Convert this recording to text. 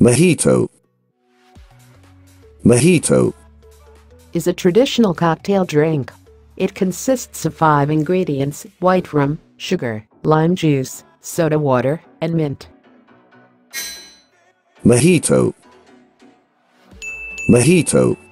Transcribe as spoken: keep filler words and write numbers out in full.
Mojito. Mojito is a traditional cocktail drink. It consists of five ingredients: white rum, sugar, lime juice, soda water, and mint. Mojito. Mojito